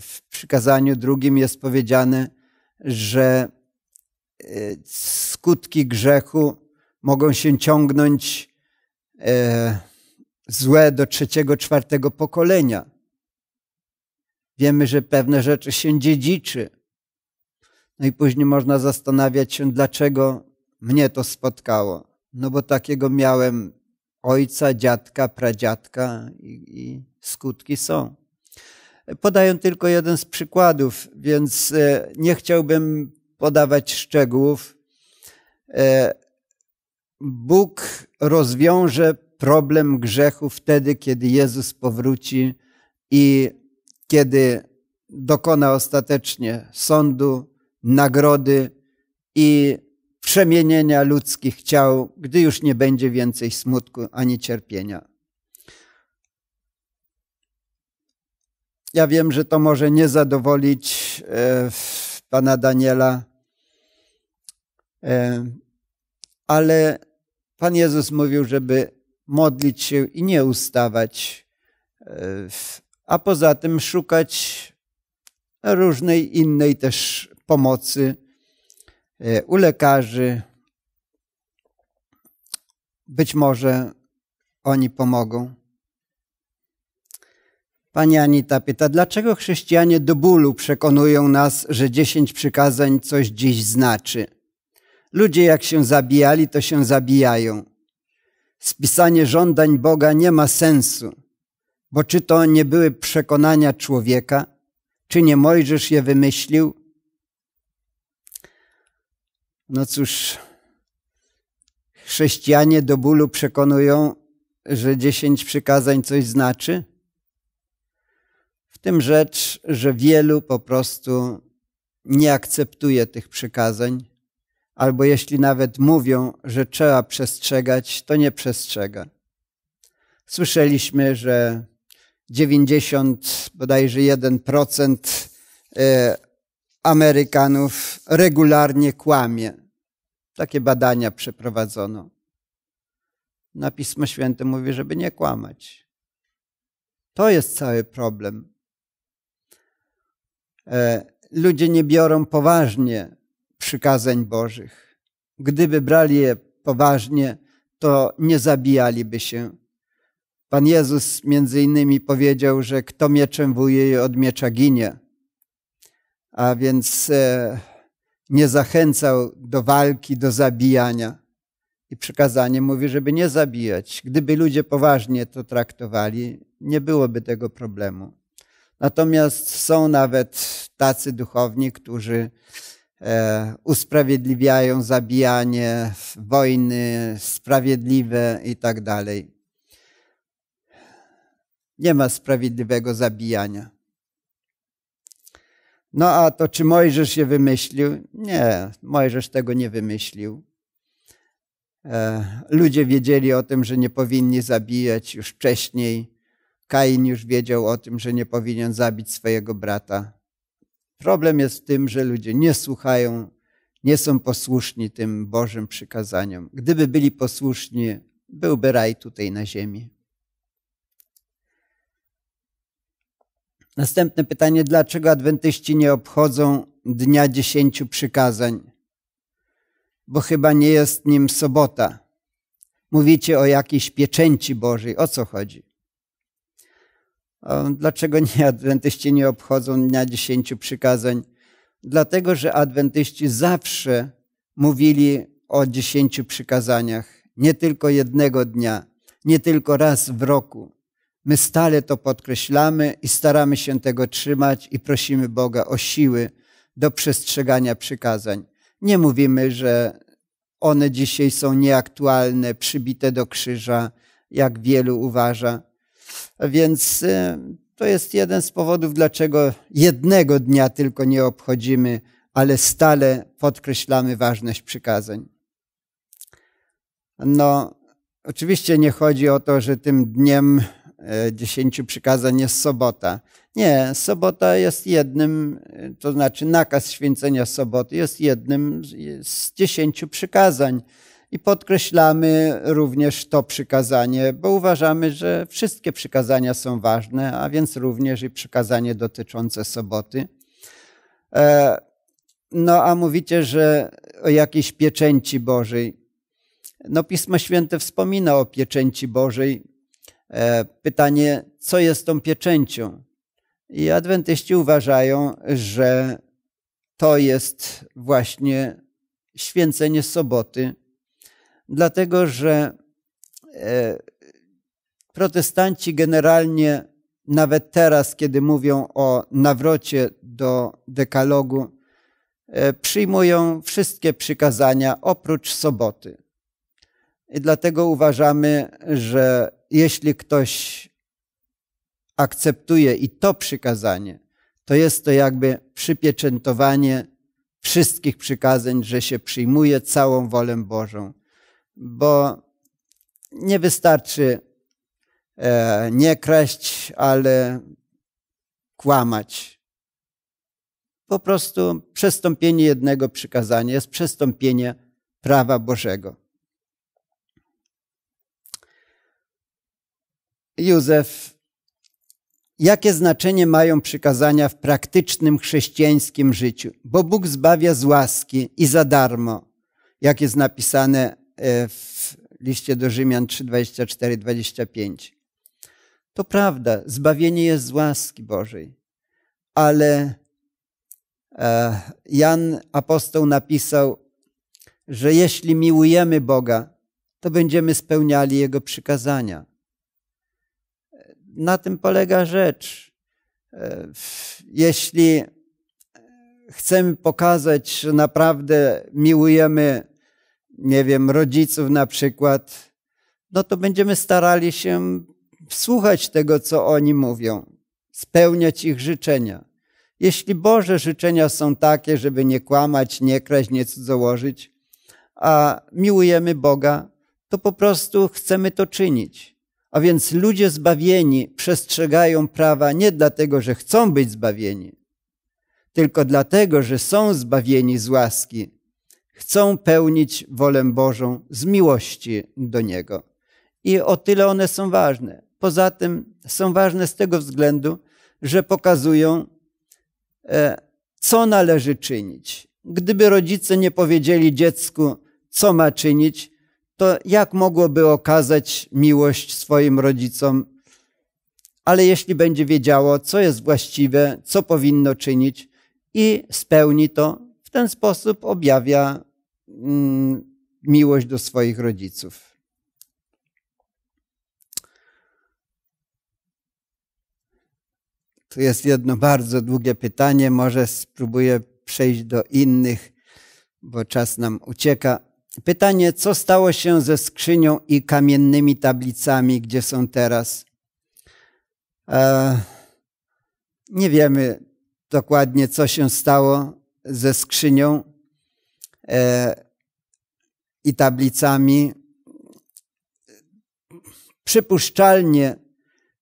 w przykazaniu drugim jest powiedziane, że skutki grzechu mogą się ciągnąć złe do 3., 4. pokolenia. Wiemy, że pewne rzeczy się dziedziczy. No i później można zastanawiać się, dlaczego mnie to spotkało. No bo takiego miałem ojca, dziadka, pradziadka i skutki są. Podaję tylko jeden z przykładów, więc nie chciałbym podawać szczegółów. Bóg rozwiąże problem grzechu wtedy, kiedy Jezus powróci i kiedy dokona ostatecznie sądu, nagrody i przemienienia ludzkich ciał, gdy już nie będzie więcej smutku ani cierpienia. Ja wiem, że to może nie zadowolić pana Daniela, ale Pan Jezus mówił, żeby modlić się i nie ustawać, a poza tym szukać różnej innej też pomocy u lekarzy. Być może oni pomogą. Pani Anita pyta, dlaczego chrześcijanie do bólu przekonują nas, że 10 przykazań coś dziś znaczy? Ludzie jak się zabijali, to się zabijają. Spisanie żądań Boga nie ma sensu, bo czy to nie były przekonania człowieka? Czy nie Mojżesz je wymyślił? No cóż, chrześcijanie do bólu przekonują, że 10 przykazań coś znaczy? W tym rzecz, że wielu po prostu nie akceptuje tych przykazań, albo jeśli nawet mówią, że trzeba przestrzegać, to nie przestrzega. Słyszeliśmy, że 90, bodajże 1% Amerykanów regularnie kłamie. Takie badania przeprowadzono. Na Pismo Święte mówi, żeby nie kłamać. To jest cały problem. Ludzie nie biorą poważnie przykazań Bożych. Gdyby brali je poważnie, to nie zabijaliby się. Pan Jezus między innymi powiedział, że kto mieczem wuje, od miecza ginie. A więc nie zachęcał do walki, do zabijania. I przykazanie mówi, żeby nie zabijać. Gdyby ludzie poważnie to traktowali, nie byłoby tego problemu. Natomiast są nawet tacy duchowni, którzy usprawiedliwiają zabijanie, wojny sprawiedliwe i tak dalej. Nie ma sprawiedliwego zabijania. No a to czy Mojżesz je wymyślił? Nie, Mojżesz tego nie wymyślił. Ludzie wiedzieli o tym, że nie powinni zabijać już wcześniej. Kain już wiedział o tym, że nie powinien zabić swojego brata. Problem jest w tym, że ludzie nie słuchają, nie są posłuszni tym Bożym przykazaniom. Gdyby byli posłuszni, byłby raj tutaj na ziemi. Następne pytanie, dlaczego adwentyści nie obchodzą dnia 10 przykazań? Bo chyba nie jest nim sobota. Mówicie o jakiejś pieczęci Bożej. O co chodzi? Dlaczego adwentyści nie obchodzą dnia 10 przykazań? Dlatego, że adwentyści zawsze mówili o 10 przykazaniach. Nie tylko jednego dnia, nie tylko raz w roku. My stale to podkreślamy i staramy się tego trzymać i prosimy Boga o siły do przestrzegania przykazań. Nie mówimy, że one dzisiaj są nieaktualne, przybite do krzyża, jak wielu uważa. Więc to jest jeden z powodów, dlaczego jednego dnia tylko nie obchodzimy, ale stale podkreślamy ważność przykazań. No, oczywiście nie chodzi o to, że tym dniem 10 przykazań jest sobota. Nie, sobota jest jednym, to znaczy nakaz święcenia soboty jest jednym z 10 przykazań. I podkreślamy również to przykazanie, bo uważamy, że wszystkie przykazania są ważne, a więc również i przykazanie dotyczące soboty. No a mówicie, że o jakiejś pieczęci Bożej. No Pismo Święte wspomina o pieczęci Bożej. Pytanie, co jest tą pieczęcią? I adwentyści uważają, że to jest właśnie święcenie soboty, dlatego że protestanci generalnie nawet teraz, kiedy mówią o nawrocie do dekalogu, przyjmują wszystkie przykazania oprócz soboty. I dlatego uważamy, że jeśli ktoś akceptuje i to przykazanie, to jest to jakby przypieczętowanie wszystkich przykazań, że się przyjmuje całą wolę Bożą. Bo nie wystarczy nie kraść, ale kłamać. Po prostu przestąpienie jednego przykazania jest przestąpienie prawa Bożego. Józef, jakie znaczenie mają przykazania w praktycznym chrześcijańskim życiu? Bo Bóg zbawia z łaski i za darmo, jak jest napisane w liście do Rzymian 3:24-25. To prawda, zbawienie jest z łaski Bożej. Ale Jan apostoł napisał, że jeśli miłujemy Boga, to będziemy spełniali Jego przykazania. Na tym polega rzecz. Jeśli chcemy pokazać, że naprawdę miłujemy, nie wiem, rodziców na przykład, no to będziemy starali się słuchać tego, co oni mówią, spełniać ich życzenia. Jeśli Boże życzenia są takie, żeby nie kłamać, nie kraść, nie cudzołożyć, a miłujemy Boga, to po prostu chcemy to czynić. A więc ludzie zbawieni przestrzegają prawa nie dlatego, że chcą być zbawieni, tylko dlatego, że są zbawieni z łaski. Chcą pełnić wolę Bożą z miłości do Niego. I o tyle one są ważne. Poza tym są ważne z tego względu, że pokazują, co należy czynić. Gdyby rodzice nie powiedzieli dziecku, co ma czynić, to jak mogłoby okazać miłość swoim rodzicom? Ale jeśli będzie wiedziało, co jest właściwe, co powinno czynić i spełni to, w ten sposób objawia miłość do swoich rodziców. Tu jest jedno bardzo długie pytanie, może spróbuję przejść do innych, bo czas nam ucieka. Pytanie, co stało się ze skrzynią i kamiennymi tablicami, gdzie są teraz? Nie wiemy dokładnie, co się stało ze skrzynią i tablicami. Przypuszczalnie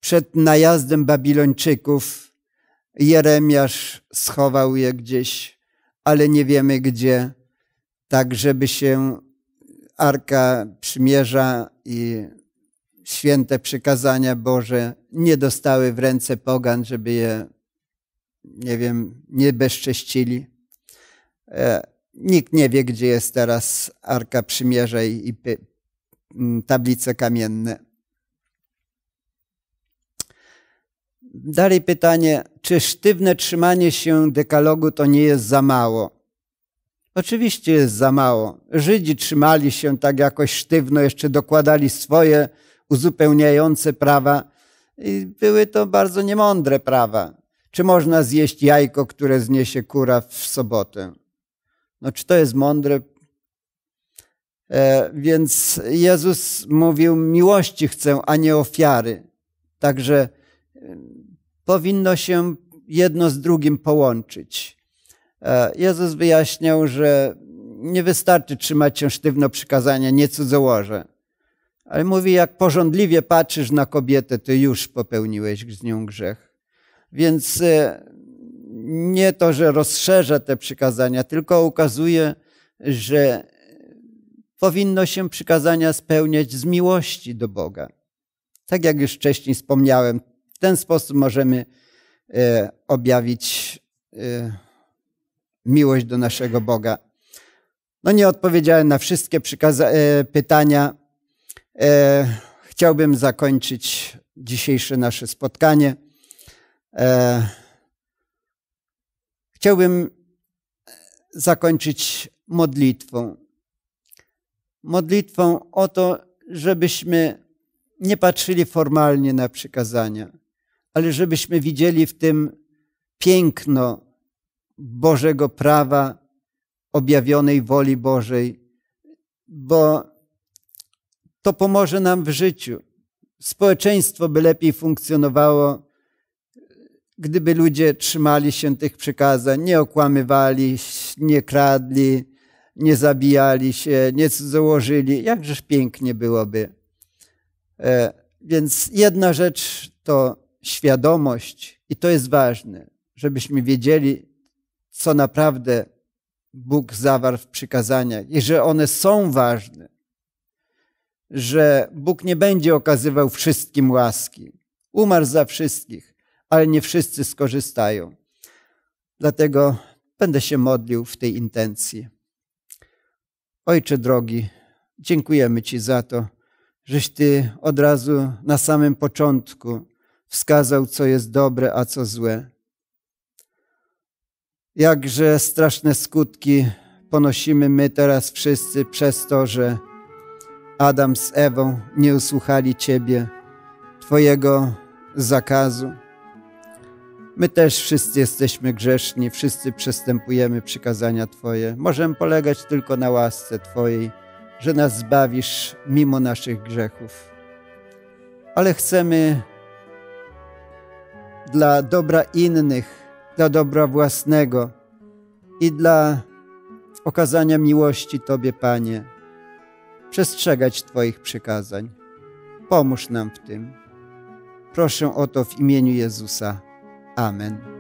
przed najazdem Babilończyków Jeremiasz schował je gdzieś, ale nie wiemy gdzie, tak żeby się Arka Przymierza i święte przykazania Boże nie dostały w ręce pogan, żeby je, nie wiem, nie bezcześcili. Nikt nie wie, gdzie jest teraz Arka Przymierza i tablice kamienne. Dalej pytanie, czy sztywne trzymanie się dekalogu to nie jest za mało? Oczywiście jest za mało. Żydzi trzymali się tak jakoś sztywno, jeszcze dokładali swoje uzupełniające prawa i były to bardzo niemądre prawa. Czy można zjeść jajko, które zniesie kura w sobotę? No czy to jest mądre? Więc Jezus mówił, miłości chcę, a nie ofiary. Także powinno się jedno z drugim połączyć. Jezus wyjaśniał, że nie wystarczy trzymać się sztywno przykazania, nie cudzołożę. Ale mówi, jak pożądliwie patrzysz na kobietę, to już popełniłeś z nią grzech. Więc nie to, że rozszerza te przykazania, tylko ukazuje, że powinno się przykazania spełniać z miłości do Boga. Tak jak już wcześniej wspomniałem, w ten sposób możemy objawić miłość do naszego Boga. No nie odpowiedziałem na wszystkie pytania. Chciałbym zakończyć dzisiejsze nasze spotkanie. Chciałbym zakończyć modlitwą. Modlitwą o to, żebyśmy nie patrzyli formalnie na przykazania, ale żebyśmy widzieli w tym piękno Bożego prawa, objawionej woli Bożej, bo to pomoże nam w życiu. Społeczeństwo by lepiej funkcjonowało, gdyby ludzie trzymali się tych przykazań, nie okłamywali, nie kradli, nie zabijali się, nie cudzołożyli. Jakżeż pięknie byłoby. Więc jedna rzecz to świadomość i to jest ważne, żebyśmy wiedzieli, co naprawdę Bóg zawarł w przykazaniach i że one są ważne, że Bóg nie będzie okazywał wszystkim łaski. Umarł za wszystkich, ale nie wszyscy skorzystają. Dlatego będę się modlił w tej intencji. Ojcze drogi, dziękujemy Ci za to, żeś Ty od razu na samym początku wskazał, co jest dobre, a co złe. Jakże straszne skutki ponosimy my teraz wszyscy przez to, że Adam z Ewą nie usłuchali Ciebie, Twojego zakazu. My też wszyscy jesteśmy grzeszni, wszyscy przestępujemy przykazania Twoje. Możemy polegać tylko na łasce Twojej, że nas zbawisz mimo naszych grzechów. Ale chcemy dla dobra innych, dla dobra własnego i dla okazania miłości Tobie, Panie, przestrzegać Twoich przykazań. Pomóż nam w tym. Proszę o to w imieniu Jezusa. Amen.